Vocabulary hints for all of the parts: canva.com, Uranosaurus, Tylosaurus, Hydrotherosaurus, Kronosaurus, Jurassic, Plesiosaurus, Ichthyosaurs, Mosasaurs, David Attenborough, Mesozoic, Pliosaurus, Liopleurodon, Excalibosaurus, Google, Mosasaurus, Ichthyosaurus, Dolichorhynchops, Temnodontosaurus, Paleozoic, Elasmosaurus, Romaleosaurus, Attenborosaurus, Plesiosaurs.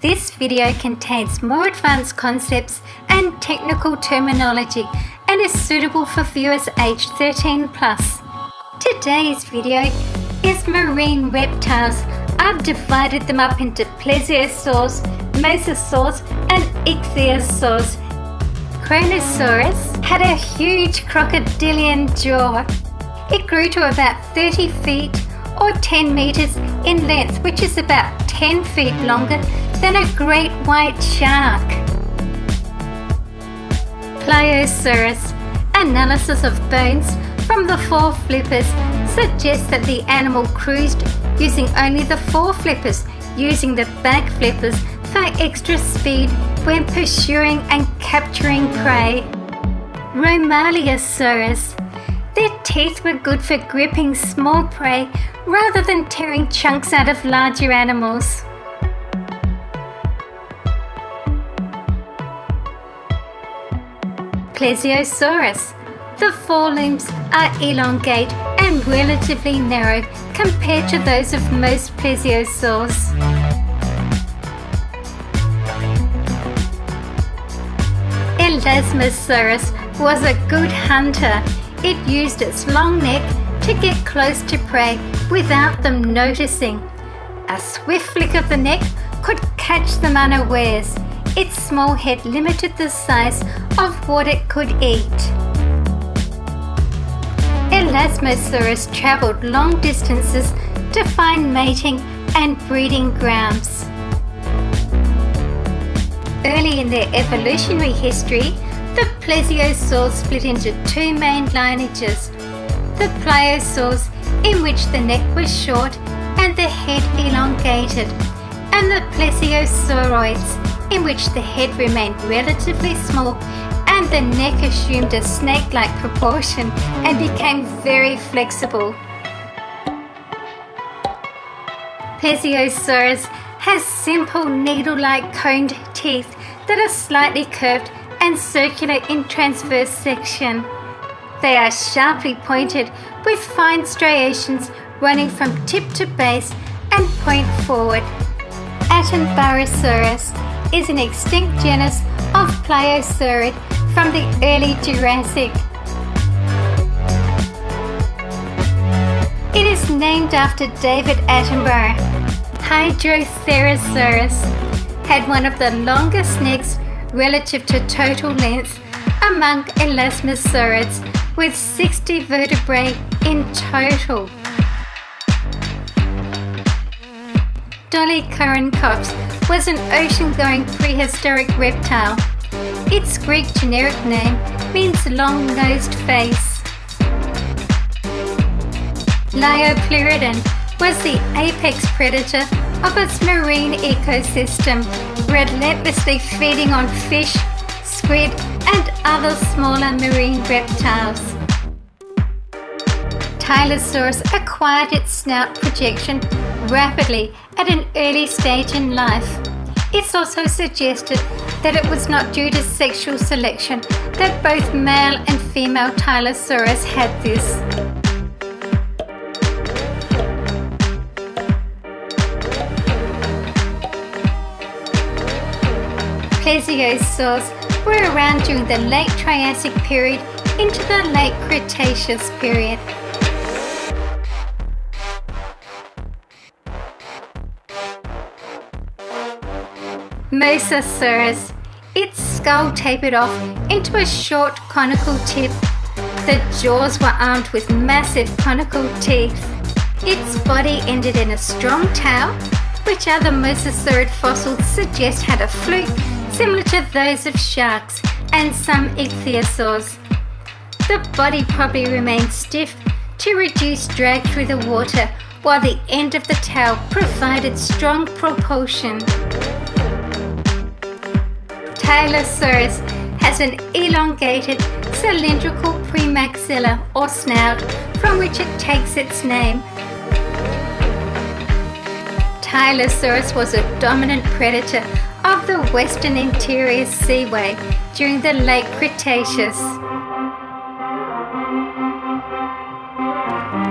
This video contains more advanced concepts and technical terminology and is suitable for viewers aged 13+. Today's video is marine reptiles. I've divided them up into Plesiosaurs, Mosasaurs and Ichthyosaurs. Kronosaurus had a huge crocodilian jaw. It grew to about 30 feet or 10 meters in length, which is about 10 feet longer than a great white shark. Pliosaurus. Analysis of bones from the four flippers suggests that the animal cruised using only the four flippers, using the back flippers for extra speed when pursuing and capturing prey. Romaleosaurus. Their teeth were good for gripping small prey rather than tearing chunks out of larger animals. Plesiosaurus. The forelimbs are elongate and relatively narrow compared to those of most plesiosaurs. Elasmosaurus was a good hunter. It used its long neck to get close to prey without them noticing. A swift flick of the neck could catch them unawares. Its small head limited the size of what it could eat. Elasmosaurus travelled long distances to find mating and breeding grounds. Early in their evolutionary history, the plesiosaurs split into two main lineages, the pliosaurs, in which the neck was short and the head elongated, and the plesiosauroids, in which the head remained relatively small and the neck assumed a snake-like proportion and became very flexible. Plesiosaurus has simple needle-like coned teeth that are slightly curved and circular in transverse section. They are sharply pointed with fine striations running from tip to base and point forward. Attenborosaurus is an extinct genus of Pliosaurid from the early Jurassic. It is named after David Attenborough. Hydrotherosaurus had one of the longest necks relative to total length among elasmosaurids, with 60 vertebrae in total. Dolichorhynchops was an ocean-going prehistoric reptile. Its Greek generic name means long-nosed face. Liopleurodon was the apex predator of its marine ecosystem, relentlessly feeding on fish, squid and other smaller marine reptiles. Tylosaurus acquired its snout projection rapidly at an early stage in life. It's also suggested that it was not due to sexual selection that both male and female Tylosaurus had this. Plesiosaurs were around during the late Triassic period into the late Cretaceous period. Mosasaurus. Its skull tapered off into a short conical tip. The jaws were armed with massive conical teeth. Its body ended in a strong tail, which other mosasaurid fossils suggest had a fluke similar to those of sharks and some ichthyosaurs. The body probably remained stiff to reduce drag through the water, while the end of the tail provided strong propulsion. Tylosaurus has an elongated cylindrical premaxilla or snout from which it takes its name. Tylosaurus was a dominant predator of the western interior seaway during the late Cretaceous.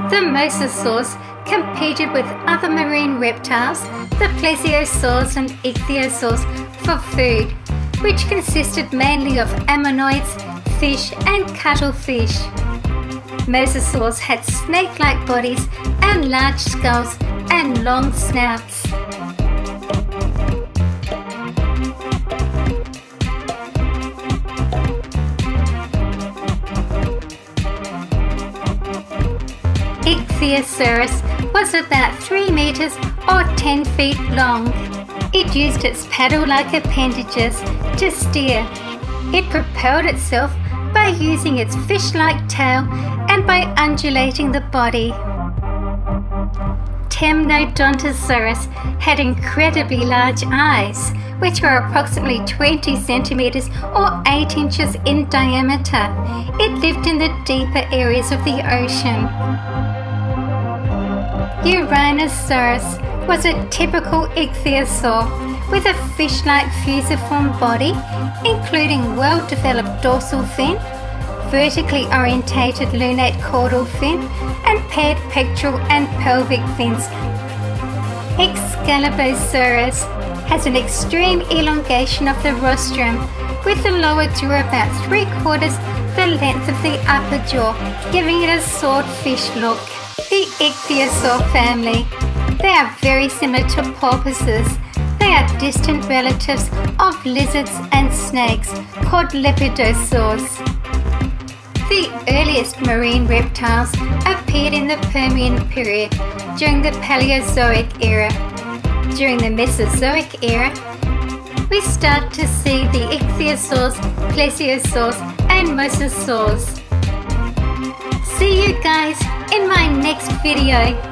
The the Mosasaurs competed with other marine reptiles, the Plesiosaurs and Ichthyosaurs, for food, which consisted mainly of ammonoids, fish and cuttlefish. Mosasaurs had snake-like bodies and large skulls and long snouts. Ichthyosaurus was about 3 meters or 10 feet long. It used its paddle-like appendages to steer. It propelled itself by using its fish-like tail and by undulating the body. Temnodontosaurus had incredibly large eyes, which were approximately 20 centimeters or 8 inches in diameter. It lived in the deeper areas of the ocean. Uranosaurus was a typical ichthyosaur with a fish-like fusiform body, including well-developed dorsal fin, vertically orientated lunate caudal fin, and paired pectoral and pelvic fins. Excalibosaurus has an extreme elongation of the rostrum, with the lower jaw about 3/4 the length of the upper jaw, giving it a swordfish look. The ichthyosaur family. They are very similar to porpoises. They are distant relatives of lizards and snakes, called lepidosaurs. The earliest marine reptiles appeared in the Permian period during the Paleozoic era. During the Mesozoic era, we start to see the ichthyosaurs, plesiosaurs and mosasaurs. See you guys in my next video.